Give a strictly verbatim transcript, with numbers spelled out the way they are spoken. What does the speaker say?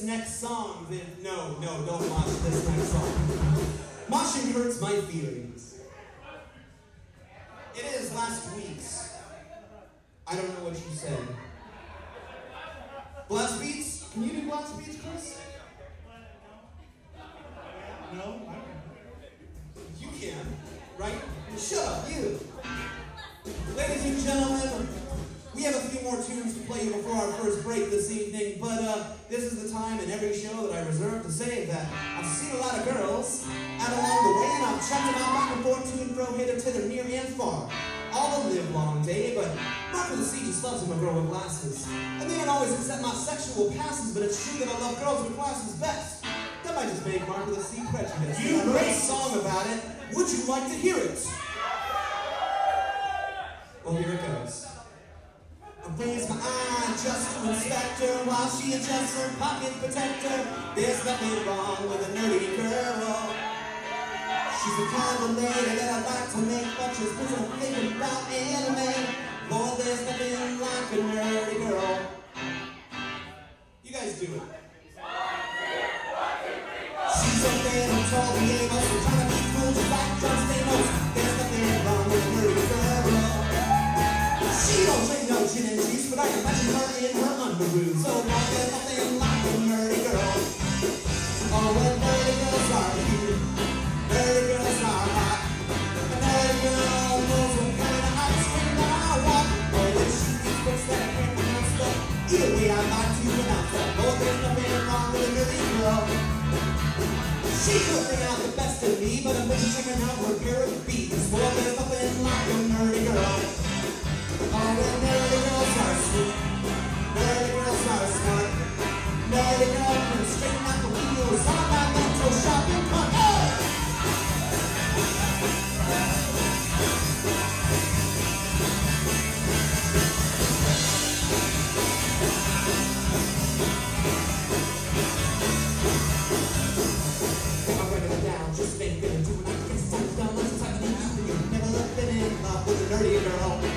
this next song, then no, no, don't mosh this next song. Moshing hurts my feelings. It is last week's. I don't know what you said. Blast beats? Can you do blast beats, Chris? No? You can, right? Shut up, you! Ladies and gentlemen, we have a few more tunes to play before our first break this evening, but uh, this is the time in every show that I reserve to say that I've seen a lot of girls out along the way, and I've checked them out back and forth to and fro, hither, thither, near and far, all the live long day, but Mark With a C just loves him a girl with glasses. I may not always accept my sexual passes, but it's true that I love girls with glasses best. That might just make Mark With a C prejudice. You wrote a song about it. Would you like to hear it? Well, here it goes. I raise my eye just to inspect her while she adjusts her pocket protector. There's nothing wrong with a nerdy girl. She's the kind of lady that I like to make pictures with and think about anime. Lord, there's nothing like a nerdy girl. You guys do it. She's a little tall, the amos, and trying to be cool just like John Stamos. There's nothing wrong with a nerdy girl. She don't drink no gin and juice, but I can imagine her in her underoos. So why there's nothing like a nerdy girl? Oh, well, nerdy girls are cute. Nerdy girls are hot. A nerdy girl knows what kind of ice cream that I want. Boy, that she eats books that I can't pronounce that. Either way, I like to pronounce that. Boy, there's nothing wrong with a nerdy girl. She could bring out the best of me, but I'm busy checking out her pair of beats. Boy, there's nothing like a nerdy girl. All the nerdy girls are sweet, nerdy girls are smart, nerdy girls can straighten out the wheels on my mental shopping cart. Oh! I'm breaking it down, just making it do what I guess I've done. Lots of times in the evening, you've never been in love with a nerdy girl.